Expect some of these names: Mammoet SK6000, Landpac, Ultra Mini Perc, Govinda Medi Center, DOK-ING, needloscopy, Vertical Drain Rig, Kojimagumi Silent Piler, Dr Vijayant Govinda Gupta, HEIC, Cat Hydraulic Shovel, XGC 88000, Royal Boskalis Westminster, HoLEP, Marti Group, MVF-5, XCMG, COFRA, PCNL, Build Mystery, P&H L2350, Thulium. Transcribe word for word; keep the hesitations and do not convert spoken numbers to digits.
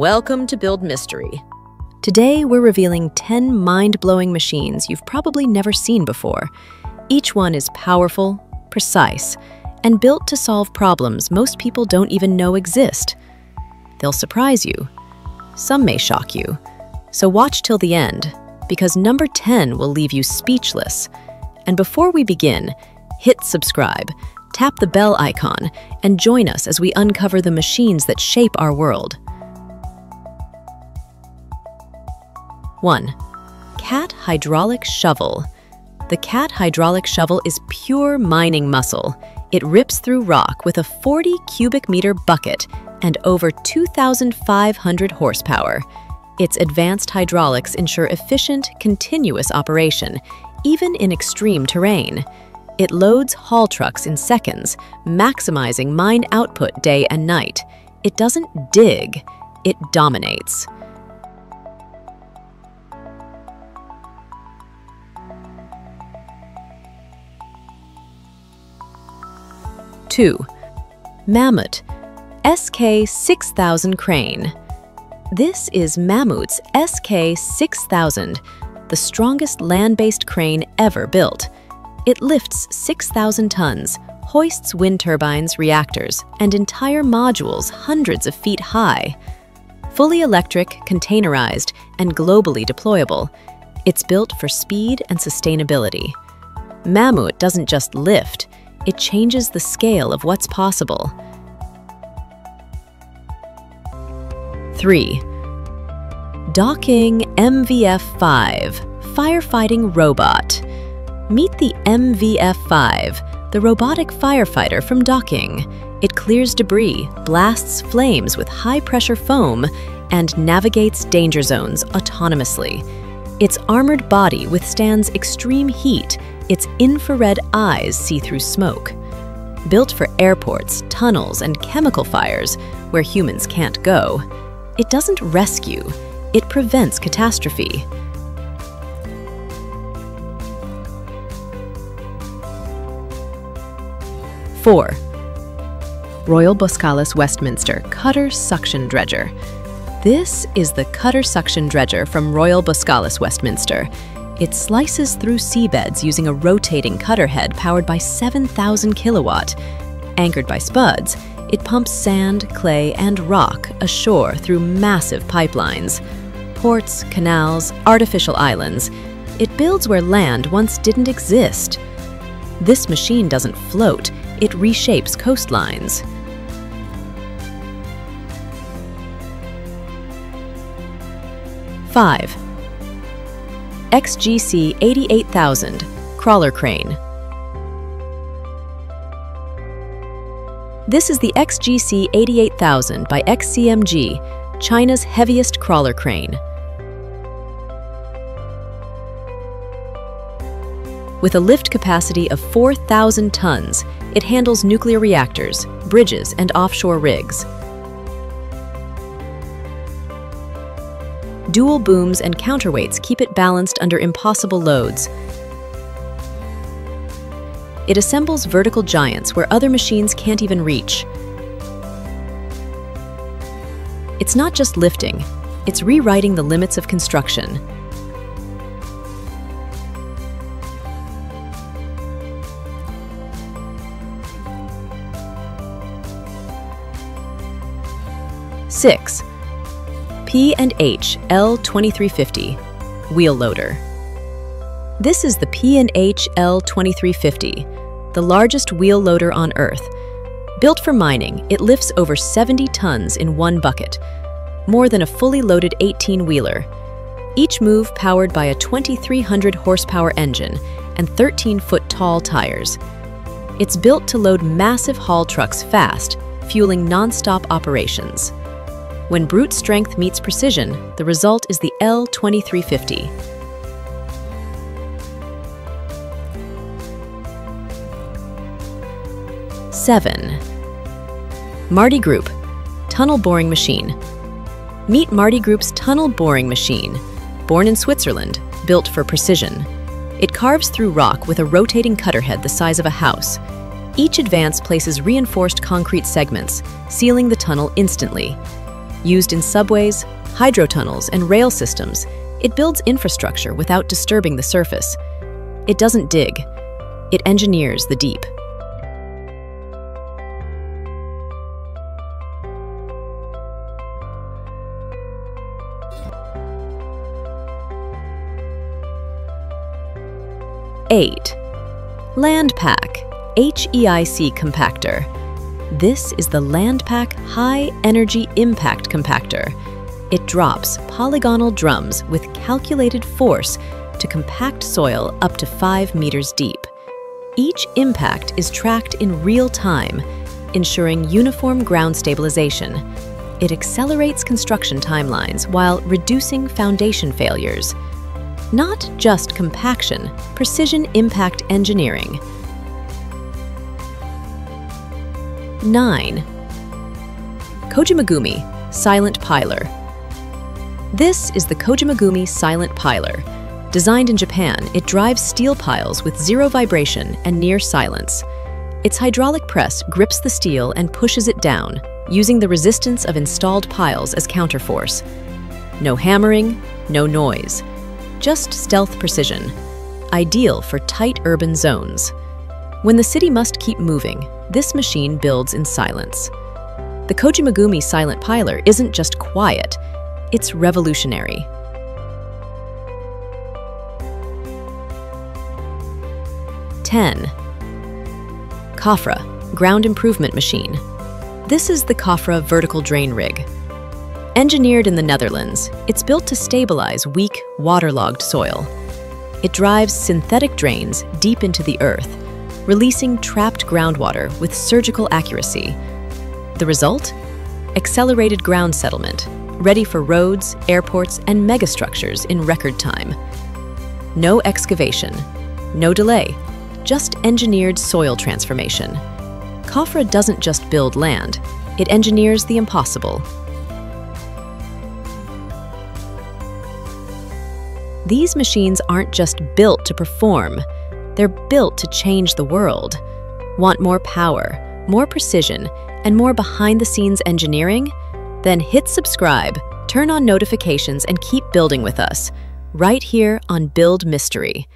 Welcome to Build Mystery. Today, we're revealing ten mind-blowing machines you've probably never seen before. Each one is powerful, precise, and built to solve problems most people don't even know exist. They'll surprise you. Some may shock you. So watch till the end, because number ten will leave you speechless. And before we begin, hit subscribe, tap the bell icon, and join us as we uncover the machines that shape our world. one. Cat Hydraulic Shovel. The Cat Hydraulic Shovel is pure mining muscle. It rips through rock with a forty cubic meter bucket and over two thousand five hundred horsepower. Its advanced hydraulics ensure efficient, continuous operation, even in extreme terrain. It loads haul trucks in seconds, maximizing mine output day and night. It doesn't dig, it dominates. two. Mammoet S K six thousand Crane. This is Mammoet's S K six thousand, the strongest land-based crane ever built. It lifts six thousand tons, hoists wind turbines, reactors, and entire modules hundreds of feet high. Fully electric, containerized, and globally deployable, it's built for speed and sustainability. Mammoet doesn't just lift, it changes the scale of what's possible. three. D O K-I N G M V F five Firefighting Robot. Meet the M V F five, the robotic firefighter from D O K-I N G. It clears debris, blasts flames with high-pressure foam, and navigates danger zones autonomously. Its armored body withstands extreme heat. Its infrared eyes see through smoke. Built for airports, tunnels, and chemical fires where humans can't go, it doesn't rescue, it prevents catastrophe. four. Royal Boskalis Westminster Cutter Suction Dredger. This is the cutter suction dredger from Royal Boskalis Westminster. It slices through seabeds using a rotating cutter head powered by seven thousand kilowatt. Anchored by spuds, it pumps sand, clay, and rock ashore through massive pipelines. Ports, canals, artificial islands. It builds where land once didn't exist. This machine doesn't float, it reshapes coastlines. five. X G C eighty-eight thousand Crawler Crane. This is the X G C eighty-eight thousand by X C M G, China's heaviest crawler crane. With a lift capacity of four thousand tons, it handles nuclear reactors, bridges, and offshore rigs. Dual booms and counterweights keep it balanced under impossible loads. It assembles vertical giants where other machines can't even reach. It's not just lifting, it's rewriting the limits of construction. six. P and H L twenty-three fifty Wheel Loader. This is the P and H L twenty-three fifty, the largest wheel loader on Earth. Built for mining, it lifts over seventy tons in one bucket, more than a fully loaded eighteen-wheeler. Each move powered by a twenty-three hundred horsepower engine and thirteen foot tall tires. It's built to load massive haul trucks fast, fueling non-stop operations. When brute strength meets precision, the result is the L twenty-three fifty. seven. Marti Group Tunnel Boring Machine. Meet Marti Group's tunnel boring machine. Born in Switzerland, built for precision. It carves through rock with a rotating cutter head the size of a house. Each advance places reinforced concrete segments, sealing the tunnel instantly. Used in subways, hydro tunnels, and rail systems, it builds infrastructure without disturbing the surface. It doesn't dig. It engineers the deep. eight. Landpac H E I C Compactor. This is the Landpac High Energy Impact Compactor. It drops polygonal drums with calculated force to compact soil up to five meters deep. Each impact is tracked in real time, ensuring uniform ground stabilization. It accelerates construction timelines while reducing foundation failures. Not just compaction, precision impact engineering. nine. Kojimagumi Silent Piler. This is the Kojimagumi Silent Piler. Designed in Japan, it drives steel piles with zero vibration and near silence. Its hydraulic press grips the steel and pushes it down, using the resistance of installed piles as counterforce. No hammering, no noise. Just stealth precision, ideal for tight urban zones. When the city must keep moving, this machine builds in silence. The Kojimagumi Silent Piler isn't just quiet, it's revolutionary. ten. COFRA Ground Improvement Machine. This is the COFRA Vertical Drain Rig. Engineered in the Netherlands, it's built to stabilize weak, waterlogged soil. It drives synthetic drains deep into the earth, releasing trapped groundwater with surgical accuracy. The result? Accelerated ground settlement, ready for roads, airports, and megastructures in record time. No excavation, no delay, just engineered soil transformation. COFRA doesn't just build land, it engineers the impossible. These machines aren't just built to perform, they're built to change the world. Want more power, more precision, and more behind-the-scenes engineering? Then hit subscribe, turn on notifications, and keep building with us, right here on Build Mystery.